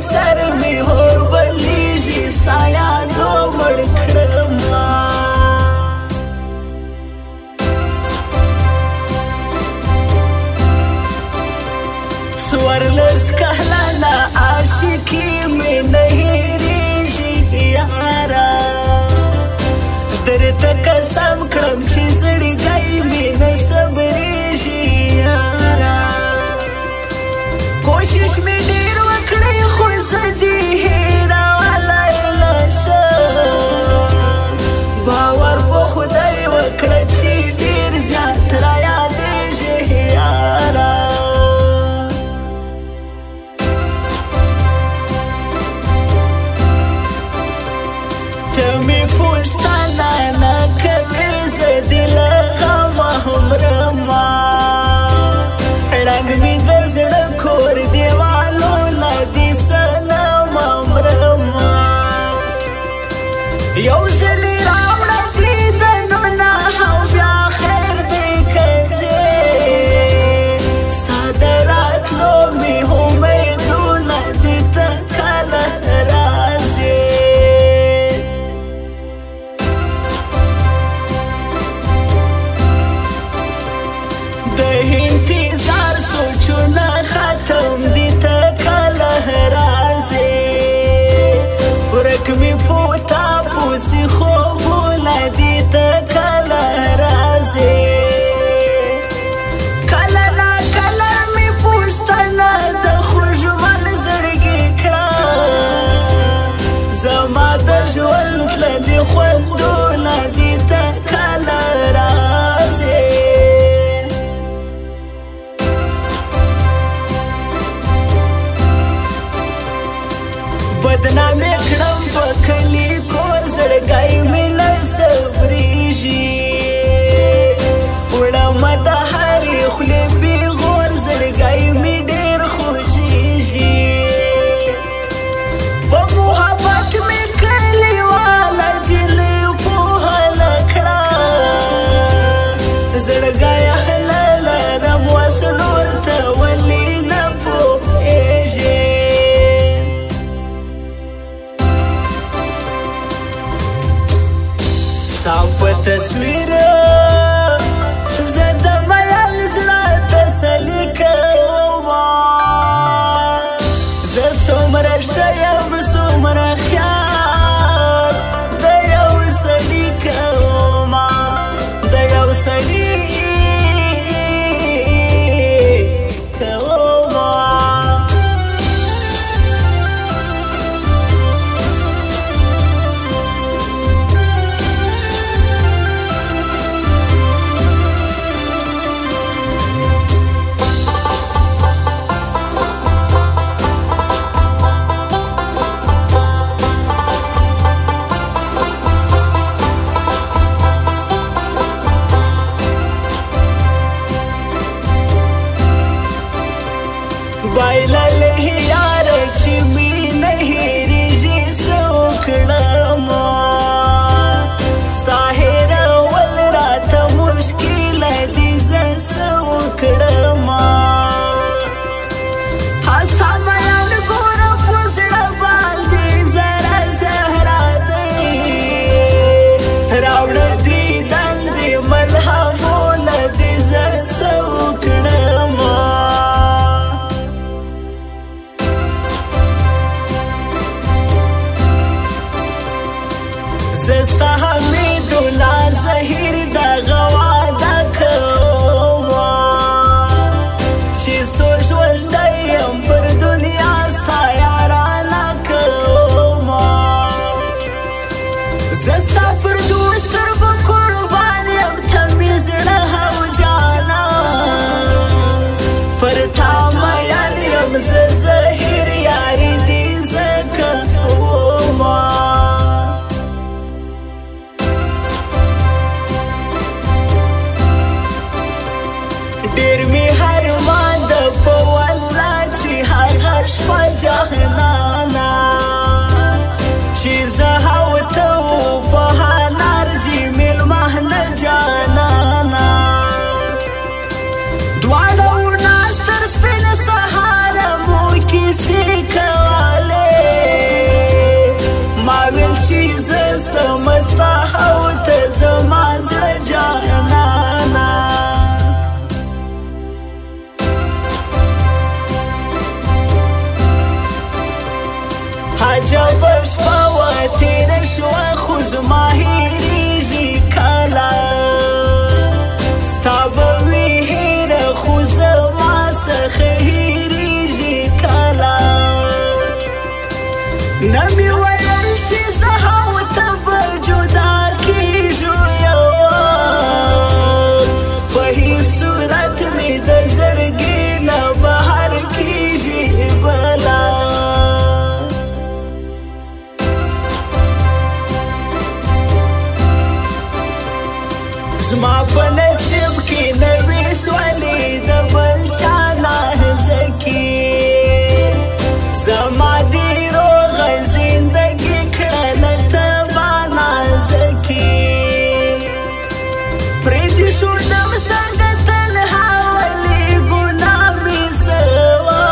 سر می هور بلی جستا یادو مړکړم سوار لس کهلانا عاشقی می نه هېرېږي یاره درته قسم کړم چې زړګی می نه صبرېږي یاره کوشش می ډېر بدنامي کړم په کلي کور زړګی مې نه صبرېږي وړمه د هرې خولې پېغور زړګی مې ډېر خوږېږي په محبت مې کلیواله جلۍ پوهله کړه زړګی اهله لرم اوس نور ته ولې نه پوهېږي تصویر زد ميل زړه تسلي کومه زه څومره ښه یم څومره خیال د یو سړي کومه د یو سړي نسی کوالی ما ویل چیز سمستا او ته زما جانانا عجب شپه وه تېره شوه خو زما هېرېږي کله ستا به وي هېره خو زما څخه هېرېږي کله نه مې ویل چې زه او ته به جدا کېږو یوه په هېڅ صورت مې د زړګي نه بهر کېږي بله زما په نصیب کې نه وي سولې د بل چا نهزه کې زما دې روغه زندګي کړله ته ما نازه کې پرېږدې شوړم سرده تنها ولې ګناه مې څه وه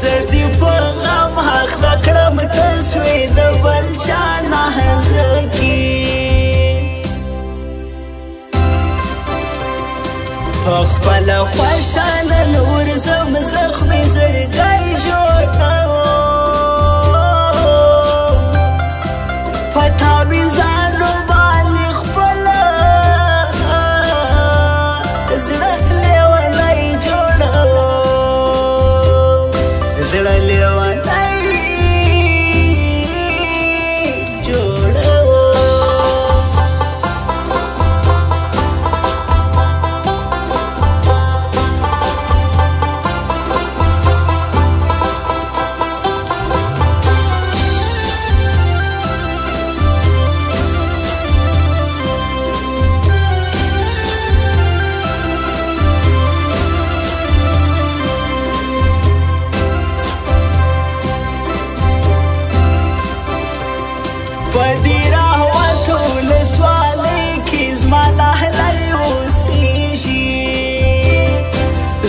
زه دې په غم اخته کړم ته شوې د بل چا نهزه کې خپل خوشاله نور زم زخم زړګی جوړ کوم په تاویزانو باندې خپل زړه لیونی جوړوم زړه لیونی جوړوم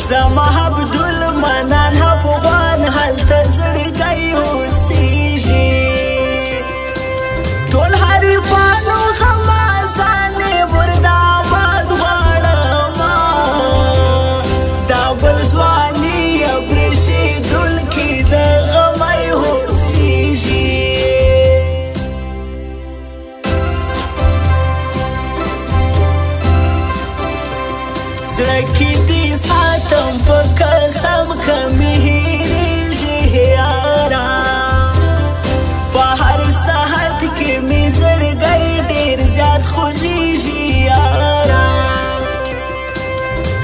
زما عبدالمنان افغان هلته زړګی اوسېږي ټول حریفانو خمازانې برداباد غواړم دا بل ځواني پرېښېدل کې د غمی اوسېږي زړه کې دې ساتم په قسم که مې هېرېږي یاره په هر ساعت کې مې زړګی ډېر زیات خوږېږي یاره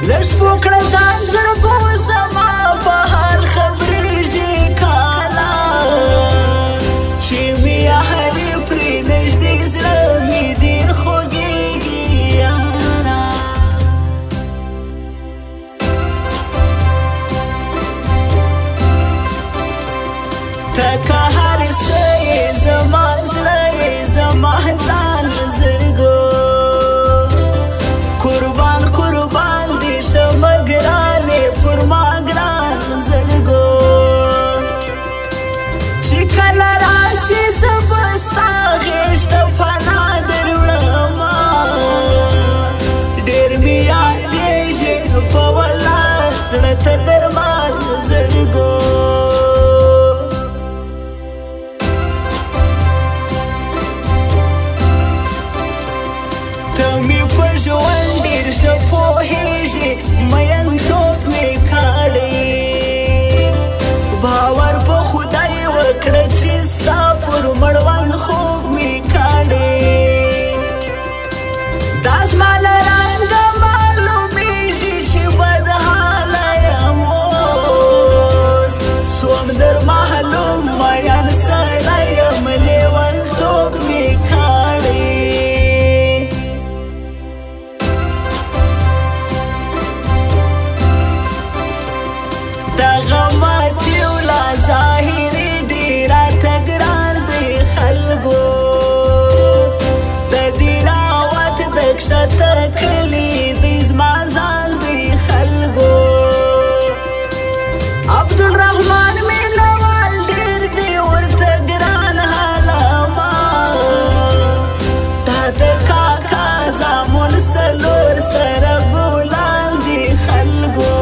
لږ پوه کړه ځان زړګو زما په هر خبرېږي کاله چې مې یاري پرې نږدې زړه مې ډېر خوږېږي یاره که هر څه یې زما زړه یې زما ځان زړګو قربان قربان دې شمه ګرانې پر ما ګران زړګو چې کله راشي زه به ستا غېږ ته فنا دروړمه ډېر مې یادېږې په والله زړه ته درمان زړګو ژوند ډېر ښه پوهېږي میینتوب مې کړی باور په خدای وکړه چې ستا پر مړوند خوب مې کړی دا زما له رنګه معلومېږي چې بدحاله یم اوس څوم در معلوم میین سړی یم لیونتوب مې کړی عبدالرحمن من وال دیر دی ورت گران حالاما تا دکا کا زامن سلور سر بولال دی خلگو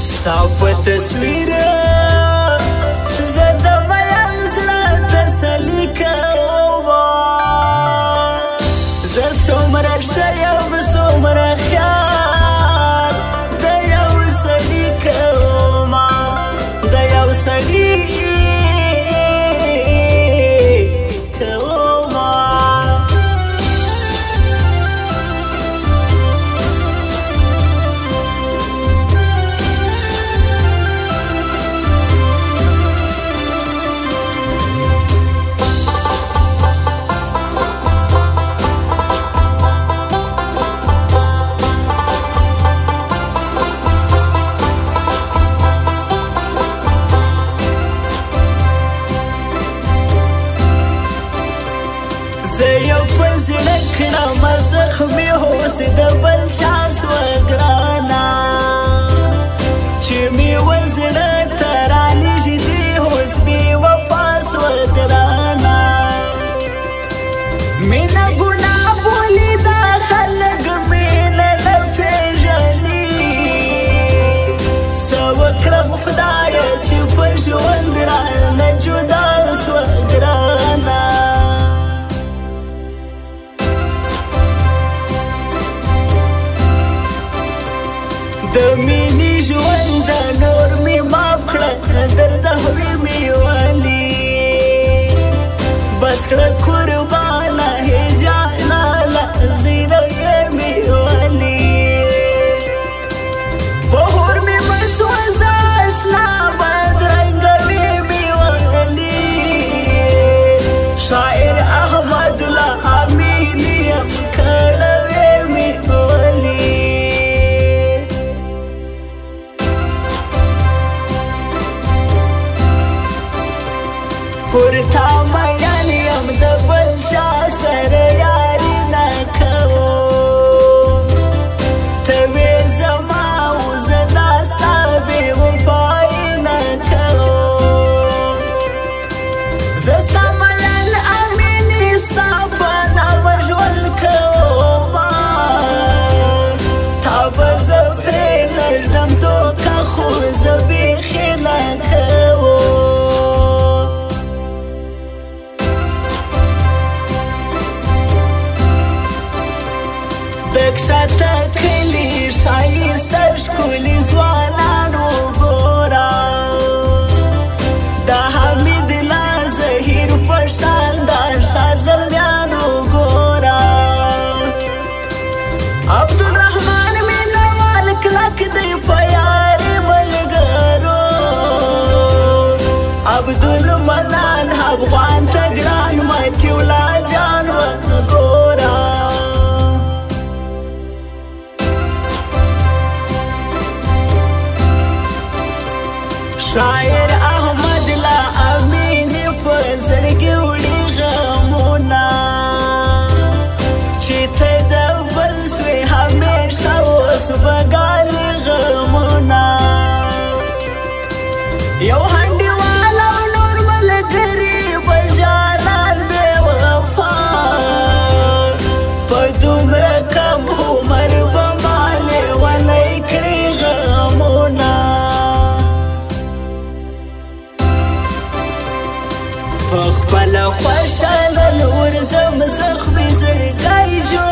ستا په تصویر زد ویل زړه تسلی کوه سومره شیو بسومره خیال د یو سړي کوما د یو سړي کوما زړکړم زخمي هوس د بل چا سوګرانا چې مې وزړه ترانه جدي هوس بي وفا سوګرانا مینا ګنا بولي دا خلګ مې نه پېژني سو وکړم خدای چې په ژوند رانه جدا سوګرانا د مینې ژوند د نور مې معاف کړه درد هوې مې والي بس کړه قربانه هې جانانه زیره مې والي بهر مې مسوزه اشنا بدرنګه مې والي شاعر احمد الله امیني کړوې مې والي ورتا مېان يم د بل چا سره ياري نه کوو ته مې زما او زدا ستا به وفای نه کوو زستا مېان امين ستا په نامه ژوند کوو ما تا به زه پرې نږدم دوکه خو زه بېخي نه کوو شاته کلی شایسته ښکلي ځوانانو ګوره د حمید لا زهیر په شان د شازمیانو ګوره عبدالرحمن مینوال کلک دی په یارې ملګرو عبدالمنان افغان ته ګران متي ولا جان وګوره شاعر احمد الله امیني په زړه کې وړي غمونه چې ته د بل سوې همېشه اوس بګالي غمونه یو هنډیوال او نور ملګري بل جانان بې وفا په دومره کم عمر به مالې ونه یې کړي غمونه پخپله خوشاله نور زم زخمي زړګی جوړ